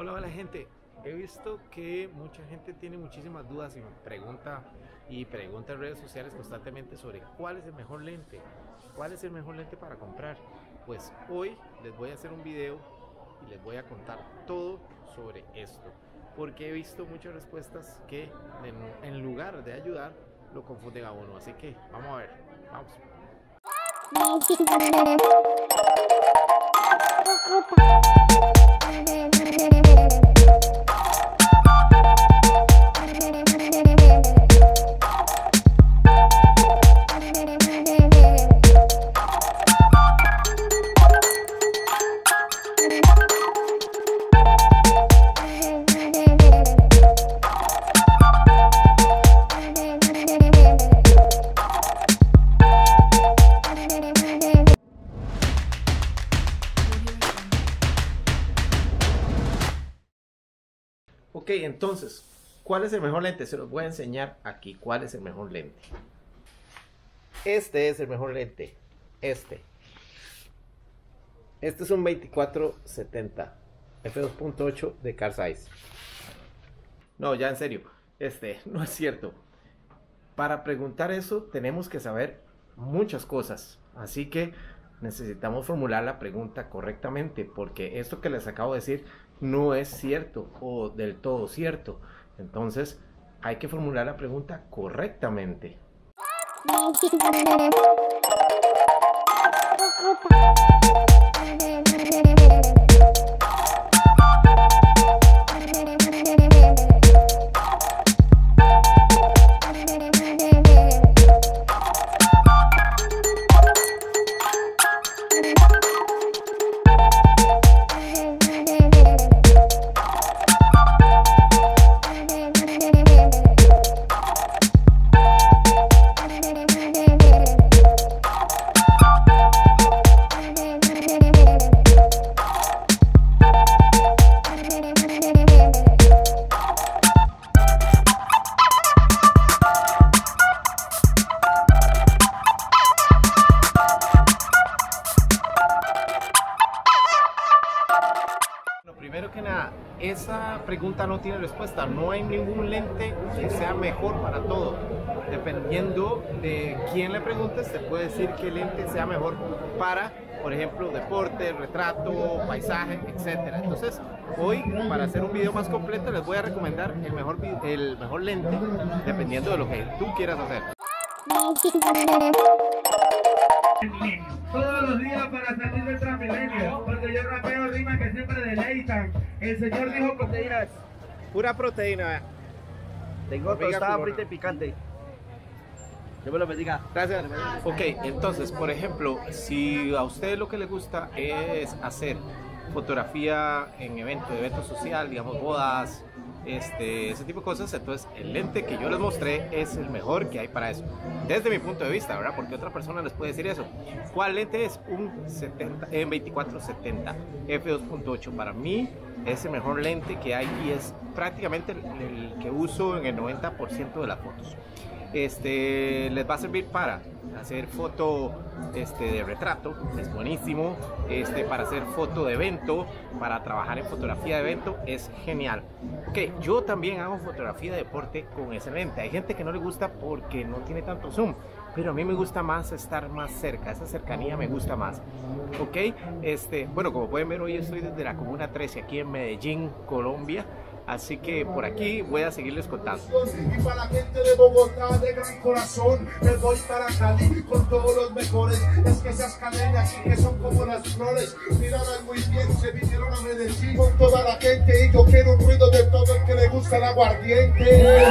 Hola, hola gente. He visto que mucha gente tiene muchísimas dudas y me pregunta en redes sociales constantemente sobre cuál es el mejor lente, para comprar. Pues hoy les voy a hacer un video y les voy a contar todo sobre esto, porque he visto muchas respuestas que en lugar de ayudar lo confunden a uno. Así que vamos a ver, vamos. Ok, entonces, ¿cuál es el mejor lente? Se los voy a enseñar aquí. ¿Cuál es el mejor lente? Este es el mejor lente. Este es un 24-70 f2.8 de Carl Zeiss. No, ya en serio, no es cierto. Para preguntar eso tenemos que saber muchas cosas, así que necesitamos formular la pregunta correctamente, porque esto que les acabo de decir no es cierto o del todo cierto. Entonces hay que formular la pregunta correctamente. Primero que nada, esa pregunta no tiene respuesta. No hay ningún lente que sea mejor para todo. Dependiendo de quién le preguntes, te puede decir qué lente sea mejor para, por ejemplo, deporte, retrato, paisaje, etc. Entonces, hoy, para hacer un video más completo, les voy a recomendar el mejor lente, dependiendo de lo que tú quieras hacer. Todos los días para salir del Transmilenio, porque yo rapeo rimas que siempre deleitan. El señor dijo proteínas. Pura proteína. Tengo tostada frita y picante. Yo me lo bendiga. Gracias. Ok, entonces, por ejemplo, si a usted lo que le gusta es hacer fotografía en evento social, digamos bodas, ese tipo de cosas, entonces el lente que yo les mostré es el mejor que hay para eso, desde mi punto de vista, ¿verdad? Porque otra persona les puede decir eso. ¿Cuál lente es? Un 24-70 f2.8. para mí es el mejor lente que hay y es prácticamente el que uso en el 90% de las fotos. Les va a servir para hacer foto de retrato, es buenísimo. Para hacer foto de evento, para trabajar en fotografía de evento, es genial. Ok, yo también hago fotografía de deporte con ese lente. Hay gente que no le gusta porque no tiene tanto zoom, pero a mí me gusta más estar más cerca, esa cercanía me gusta más. Ok, bueno, como pueden ver, hoy estoy desde la Comuna 13 aquí en Medellín, Colombia. Así que por aquí voy a seguirles contando. Y para la gente de Bogotá de gran corazón, me voy para Cali con todos los mejores. Es que esas cadenas que son como las flores, miraban muy bien, se vinieron a Medellín con toda la gente. Y yo quiero un ruido de todo el que le gusta el aguardiente.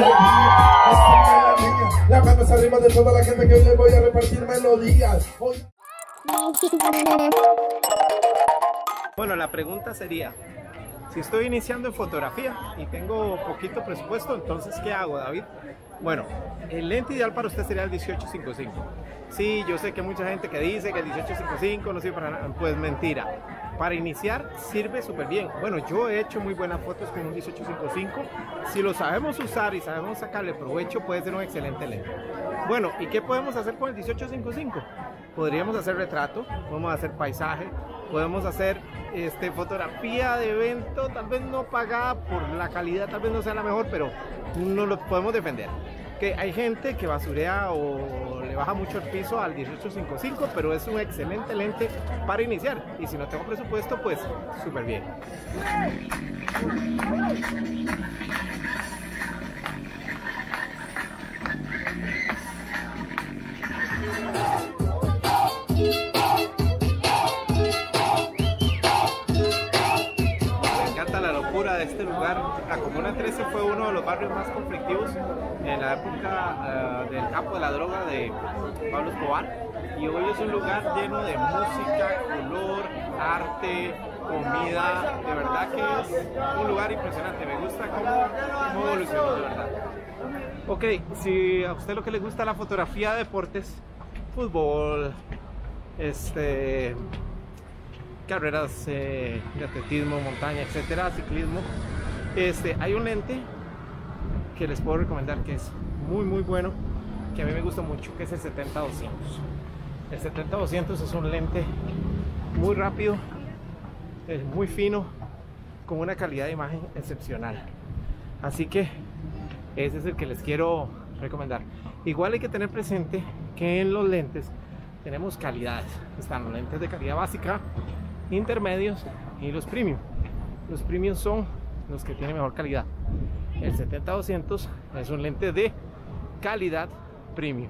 La mano se arriba de toda la gente que hoy le voy a repartir melodías. Hoy... Bueno, la pregunta sería... Si estoy iniciando en fotografía y tengo poquito presupuesto, entonces ¿qué hago, David? Bueno, el lente ideal para usted sería el 18-55. Sí, yo sé que mucha gente que dice que el 18-55 no sirve para nada, pues mentira. Para iniciar sirve súper bien. Bueno, yo he hecho muy buenas fotos con un 18-55. Si lo sabemos usar y sabemos sacarle provecho, puede ser un excelente lente. Bueno, ¿y qué podemos hacer con el 18-55? Podríamos hacer retrato, podemos hacer paisaje, podemos hacer fotografía de evento, tal vez no pagada, por la calidad tal vez no sea la mejor, pero no lo podemos defender. Que hay gente que basurea o le baja mucho el piso al 18-55, pero es un excelente lente para iniciar, y si no tengo presupuesto, pues súper bien. De este lugar, la Comuna 13 fue uno de los barrios más conflictivos en la época del campo de la droga de Pablo Escobar, y hoy es un lugar lleno de música, color, arte, comida. De verdad que es un lugar impresionante, me gusta cómo evolucionó, de verdad. Ok, si a usted lo que le gusta la fotografía, deportes, fútbol, carreras de atletismo, montaña, etcétera, ciclismo, hay un lente que les puedo recomendar que es muy bueno, que a mí me gusta mucho, que es el 70-200. El 70-200 es un lente muy rápido, es muy fino, con una calidad de imagen excepcional, así que ese es el que les quiero recomendar. Igual hay que tener presente que en los lentes tenemos calidades, están los lentes de calidad básica, intermedios y los premium. Los premium son los que tienen mejor calidad. El 70-200 es un lente de calidad premium.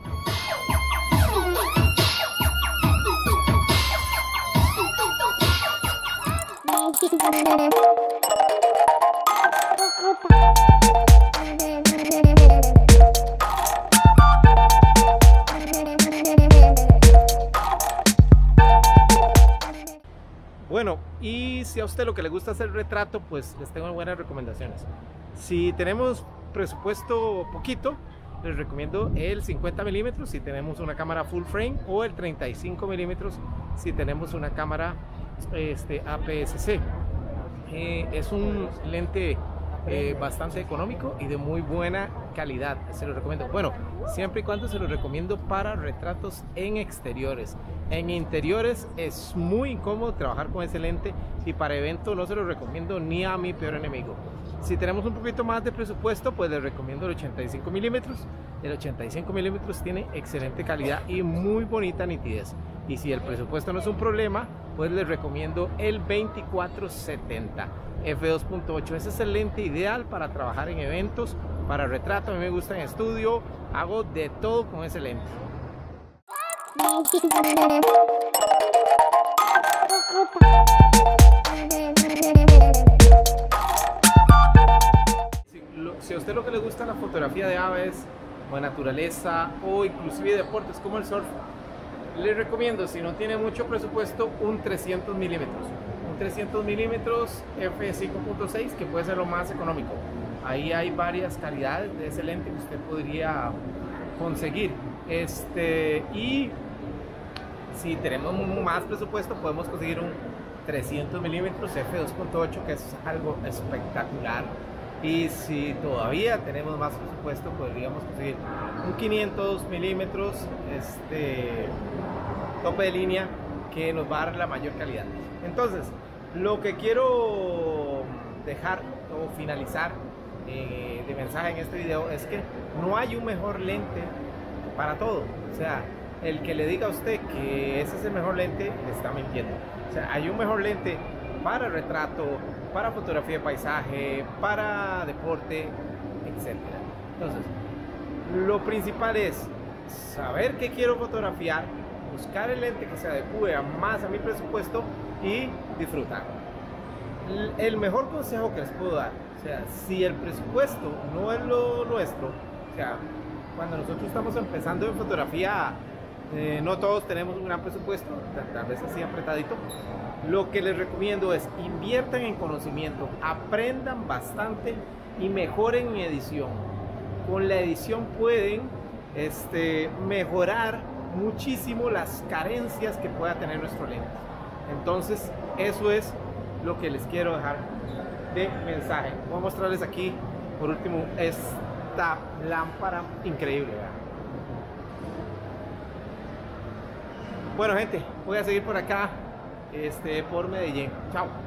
Bueno, y si a usted lo que le gusta hacer retrato, pues les tengo buenas recomendaciones. Si tenemos presupuesto poquito, les recomiendo el 50 milímetros si tenemos una cámara full frame, o el 35 milímetros si tenemos una cámara APS-C. Es un lente bastante económico y de muy buena calidad, se lo recomiendo. Bueno, siempre y cuando se lo recomiendo para retratos en exteriores. En interiores es muy incómodo trabajar con ese lente, y para eventos no se lo recomiendo ni a mi peor enemigo. Si tenemos un poquito más de presupuesto, pues les recomiendo el 85 milímetros. El 85 milímetros tiene excelente calidad y muy bonita nitidez. Y si el presupuesto no es un problema, pues les recomiendo el 24-70 f/2.8. Ese es el lente ideal para trabajar en eventos, para retrato. A mí me gusta en estudio, hago de todo con ese lente. Si a usted lo que le gusta la fotografía de aves, o de naturaleza, o inclusive deportes como el surf, les recomiendo, si no tiene mucho presupuesto, un 300 milímetros. Un 300 milímetros f/5.6, que puede ser lo más económico. Ahí hay varias calidades de ese lente que usted podría conseguir. Y si tenemos más presupuesto, podemos conseguir un 300 milímetros f/2.8, que es algo espectacular. Y si todavía tenemos más presupuesto, podríamos conseguir un 500 milímetros tope de línea, que nos va a dar la mayor calidad. Entonces, lo que quiero dejar o finalizar de mensaje en este video es que no hay un mejor lente para todo. O sea, el que le diga a usted que ese es el mejor lente, le está mintiendo. O sea, hay un mejor lente para retrato, para fotografía de paisaje, para deporte, etc. Entonces, lo principal es saber qué quiero fotografiar, buscar el lente que se adecue más a mi presupuesto y disfrutar. El mejor consejo que les puedo dar, o sea, si el presupuesto no es lo nuestro, o sea, cuando nosotros estamos empezando en fotografía, no todos tenemos un gran presupuesto, tal vez así apretadito. Lo que les recomiendo es inviertan en conocimiento, aprendan bastante y mejoren en edición. Con la edición pueden mejorar muchísimo las carencias que pueda tener nuestro lente. Entonces, eso es lo que les quiero dejar de mensaje. Voy a mostrarles aquí, por último, esta lámpara increíble, ¿verdad? Bueno, gente, voy a seguir por acá por Medellín. Chao.